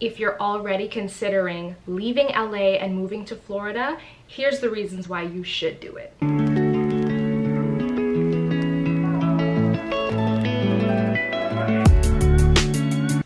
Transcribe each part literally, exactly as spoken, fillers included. If you're already considering leaving L A and moving to Florida, here's the reasons why you should do it.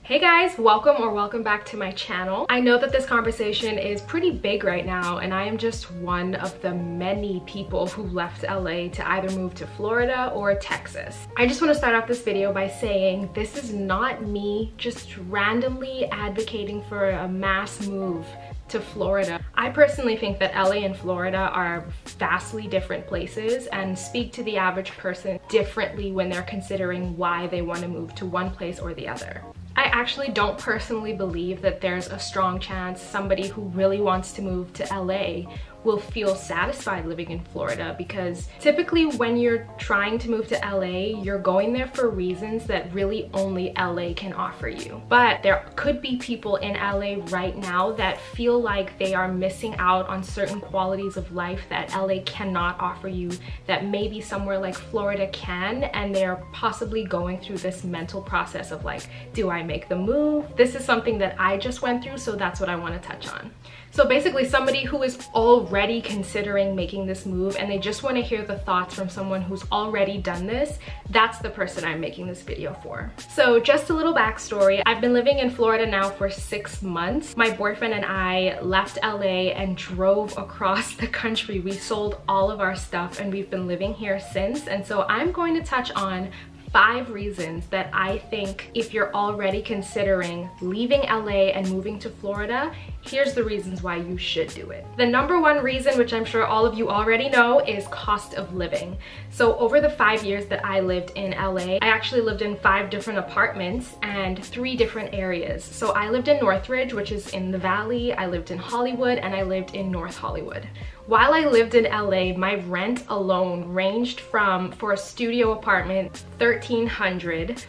Hey guys, welcome or welcome back to my channel. I know that this conversation is pretty big right now, and I am just one of the many people who left L A to either move to Florida or Texas. I just want to start off this video by saying this is not me just randomly advocating for a mass move to Florida. I personally think that L A and Florida are vastly different places and speak to the average person differently when they're considering why they want to move to one place or the other. I actually don't personally believe that there's a strong chance somebody who really wants to move to L A will feel satisfied living in Florida, because typically when you're trying to move to L A, you're going there for reasons that really only L A can offer you. But there could be people in L A right now that feel like they are missing out on certain qualities of life that L A cannot offer you, that maybe somewhere like Florida can, and they're possibly going through this mental process of like, do I make the move? This is something that I just went through, so that's what I want to touch on. So basically, somebody who is already considering making this move and they just want to hear the thoughts from someone who's already done this, that's the person I'm making this video for. So just a little backstory, I've been living in Florida now for six months. My boyfriend and I left L A and drove across the country. We sold all of our stuff and we've been living here since, and so I'm going to touch on five reasons that I think if you're already considering leaving L A and moving to Florida, here's the reasons why you should do it. The number one reason, which I'm sure all of you already know, is cost of living. So over the five years that I lived in L A, I actually lived in five different apartments and three different areas. So I lived in Northridge, which is in the Valley, I lived in Hollywood, and I lived in North Hollywood. While I lived in L A, my rent alone ranged from, for a studio apartment, thirteen hundred dollars.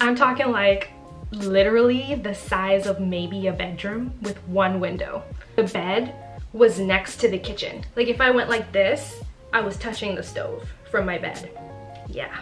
I'm talking like literally the size of maybe a bedroom with one window. The bed was next to the kitchen. Like if I went like this, I was touching the stove from my bed. Yeah.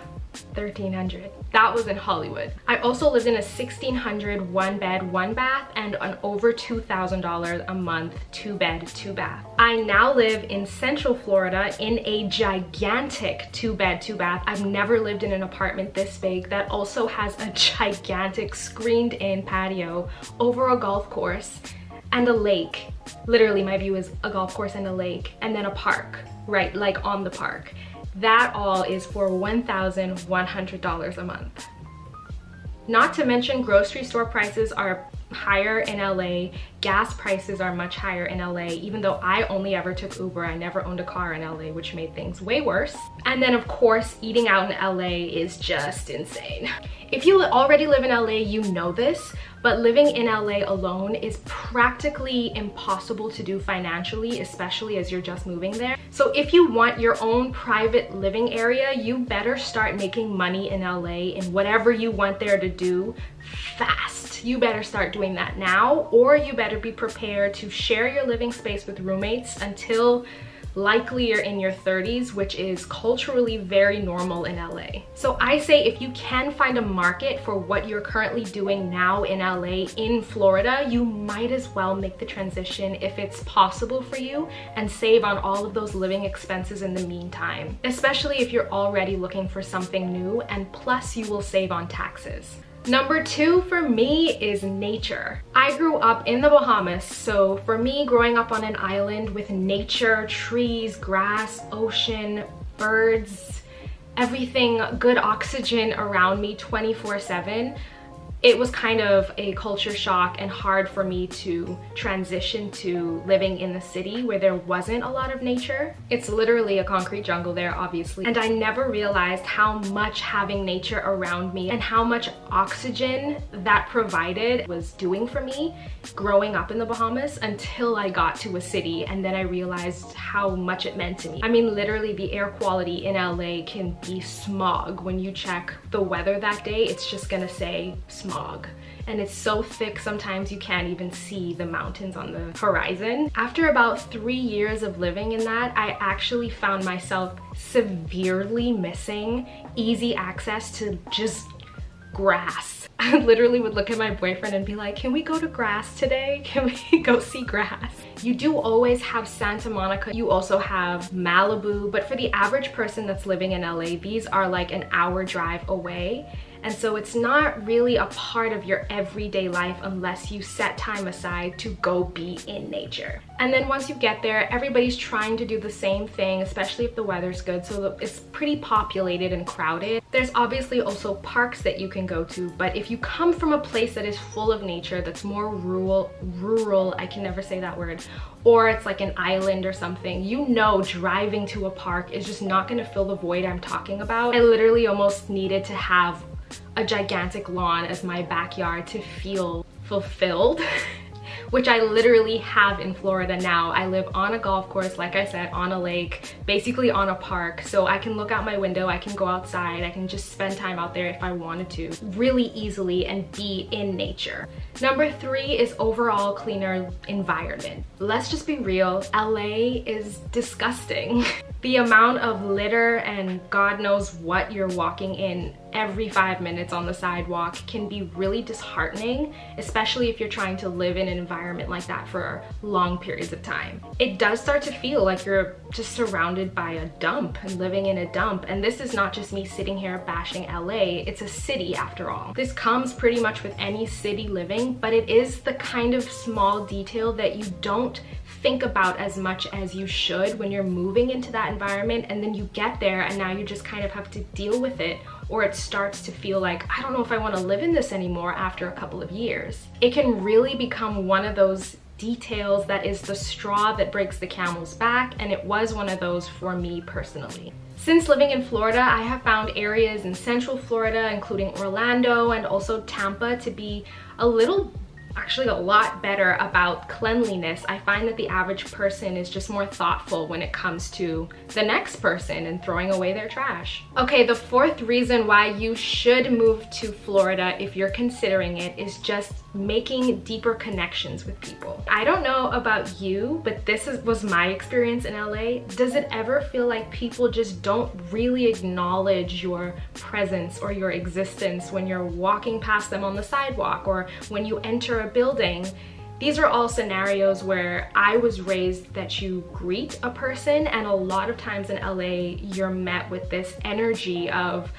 thirteen hundred dollars. That was in Hollywood. I also lived in a sixteen hundred one bed, one bath, and an over two thousand dollars a month two bed, two bath. I now live in Central Florida in a gigantic two bed, two bath. I've never lived in an apartment this big that also has a gigantic screened in patio over a golf course and a lake. Literally my view is a golf course and a lake, and then a park, right? Like on the park. That all is for one thousand one hundred dollars a month. Not to mention grocery store prices are higher in L A, gas prices are much higher in L A, even though I only ever took Uber, I never owned a car in L A, which made things way worse. And then of course, eating out in L A is just insane. If you already live in L A, you know this, but living in L A alone is practically impossible to do financially, especially as you're just moving there. So if you want your own private living area, you better start making money in L A in whatever you want there to do fast. You better start doing that now, or you better be prepared to share your living space with roommates until likely you're in your thirties, which is culturally very normal in L A. So I say if you can find a market for what you're currently doing now in L A, in Florida, you might as well make the transition if it's possible for you and save on all of those living expenses in the meantime, especially if you're already looking for something new, and plus you will save on taxes. Number two for me is nature. I grew up in the Bahamas, so for me, growing up on an island with nature, trees, grass, ocean, birds, everything, good oxygen around me twenty-four seven, it was kind of a culture shock and hard for me to transition to living in the city where there wasn't a lot of nature. It's literally a concrete jungle there, obviously. And I never realized how much having nature around me and how much oxygen that provided was doing for me growing up in the Bahamas, until I got to a city and then I realized how much it meant to me. I mean, literally the air quality in L A can be smog. When you check the weather that day, it's just gonna say smog. Smog. And it's so thick sometimes you can't even see the mountains on the horizon. After about three years of living in that, I actually found myself severely missing easy access to just grass. I literally would look at my boyfriend and be like, can we go to grass today? Can we go see grass? You do always have Santa Monica. You also have Malibu, but for the average person that's living in L A, these are like an hour drive away. And so it's not really a part of your everyday life unless you set time aside to go be in nature. And then once you get there, everybody's trying to do the same thing, especially if the weather's good. So it's pretty populated and crowded. There's obviously also parks that you can go to, but if you come from a place that is full of nature, that's more rural, rural, I can never say that word, or it's like an island or something, you know driving to a park is just not gonna fill the void I'm talking about. I literally almost needed to have a gigantic lawn as my backyard to feel fulfilled, which I literally have in Florida now. I live on a golf course, like I said, on a lake, basically on a park. So I can look out my window, I can go outside, I can just spend time out there if I wanted to really easily and be in nature. Number three is overall cleaner environment. Let's just be real, L A is disgusting. The amount of litter and God knows what you're walking in every five minutes on the sidewalk can be really disheartening, especially if you're trying to live in an environment like that for long periods of time. It does start to feel like you're just surrounded by a dump and living in a dump. And this is not just me sitting here bashing L A, it's a city after all. This comes pretty much with any city living, but it is the kind of small detail that you don't think about as much as you should when you're moving into that environment, and then you get there and now you just kind of have to deal with it, or it starts to feel like, I don't know if I want to live in this anymore after a couple of years. It can really become one of those details that is the straw that breaks the camel's back, and it was one of those for me personally. Since living in Florida, I have found areas in Central Florida, including Orlando and also Tampa, to be a little actually a lot better about cleanliness. I find that the average person is just more thoughtful when it comes to the next person and throwing away their trash. Okay, the fourth reason why you should move to Florida if you're considering it is just making deeper connections with people. I don't know about you, but this is, was my experience in L A. Does it ever feel like people just don't really acknowledge your presence or your existence when you're walking past them on the sidewalk or when you enter a building? These are all scenarios where I was raised that you greet a person, and a lot of times in L A, you're met with this energy of,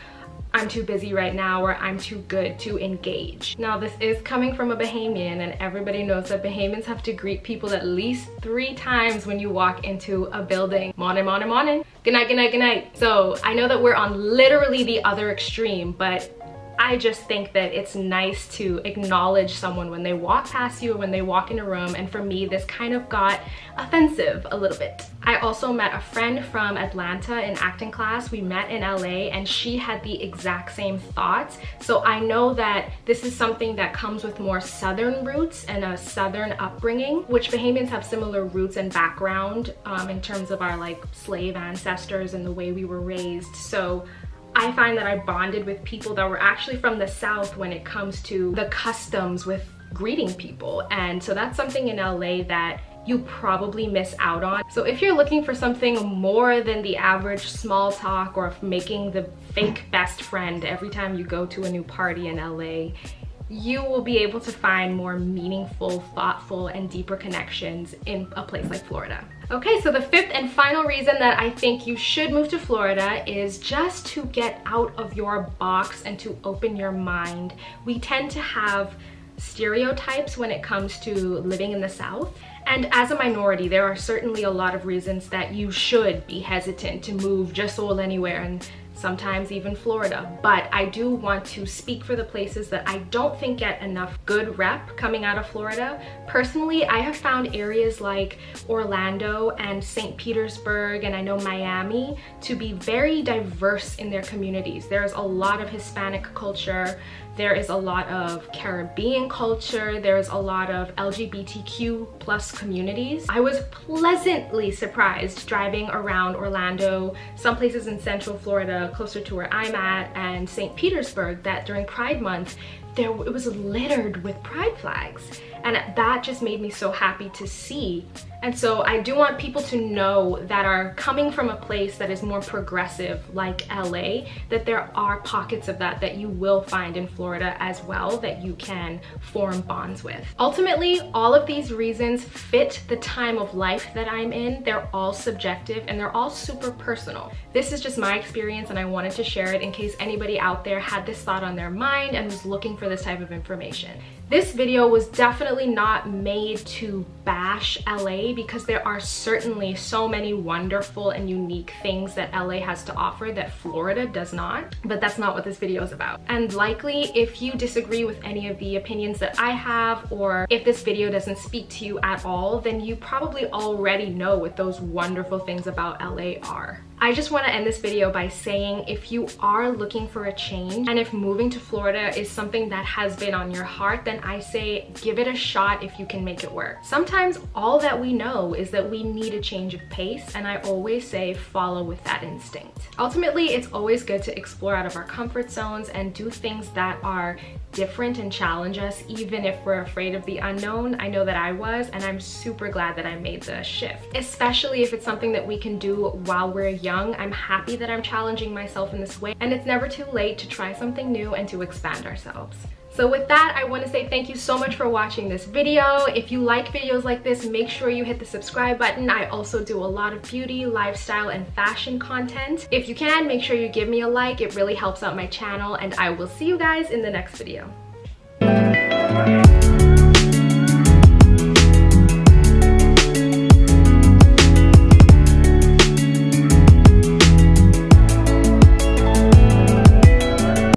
I'm too busy right now, or I'm too good to engage. Now, this is coming from a Bahamian, and everybody knows that Bahamians have to greet people at least three times when you walk into a building. Morning, morning, morning. Good night, good night, good night. So I know that we're on literally the other extreme, but I just think that it's nice to acknowledge someone when they walk past you, when they walk in a room, and for me, this kind of got offensive a little bit. I also met a friend from Atlanta in acting class. We met in L A, and she had the exact same thoughts. So I know that this is something that comes with more Southern roots and a Southern upbringing, which Bahamians have similar roots and background um, in terms of our like slave ancestors and the way we were raised. So I find that I bonded with people that were actually from the South when it comes to the customs with greeting people. And so that's something in L A that you probably miss out on. So if you're looking for something more than the average small talk or making the fake best friend every time you go to a new party in L A, you will be able to find more meaningful, thoughtful, and deeper connections in a place like Florida. Okay, so the fifth and final reason that I think you should move to Florida is just to get out of your box and to open your mind. We tend to have stereotypes when it comes to living in the South. And as a minority, there are certainly a lot of reasons that you should be hesitant to move just all anywhere, and sometimes even Florida. But I do want to speak for the places that I don't think get enough good rep coming out of Florida. Personally, I have found areas like Orlando and Saint Petersburg, and I know Miami, to be very diverse in their communities. There's a lot of Hispanic culture, there is a lot of Caribbean culture, there's a lot of L G B T Q plus communities. I was pleasantly surprised driving around Orlando, some places in Central Florida, closer to where I'm at, and Saint Petersburg, that during Pride Month, there, it was littered with pride flags. And that just made me so happy to see And so I do want people to know that are coming from a place that is more progressive, like L A, that there are pockets of that that you will find in Florida as well that you can form bonds with. Ultimately, all of these reasons fit the time of life that I'm in. They're all subjective and they're all super personal. This is just my experience and I wanted to share it in case anybody out there had this thought on their mind and was looking for this type of information. This video was definitely not made to bash L A because there are certainly so many wonderful and unique things that L A has to offer that Florida does not, but that's not what this video is about. And likely, if you disagree with any of the opinions that I have, or if this video doesn't speak to you at all, then you probably already know what those wonderful things about L A are. I just want to end this video by saying, if you are looking for a change and if moving to Florida is something that has been on your heart, then I say give it a shot if you can make it work. Sometimes all that we know is that we need a change of pace, and I always say follow with that instinct. Ultimately, it's always good to explore out of our comfort zones and do things that are different and challenge us, even if we're afraid of the unknown. I know that I was, and I'm super glad that I made the shift, especially if it's something that we can do while we're young. Young, I'm happy that I'm challenging myself in this way, and it's never too late to try something new and to expand ourselves. So with that, I want to say thank you so much for watching this video. If you like videos like this, make sure you hit the subscribe button. I also do a lot of beauty, lifestyle, and fashion content. If you can, make sure you give me a like. It really helps out my channel, and I will see you guys in the next video.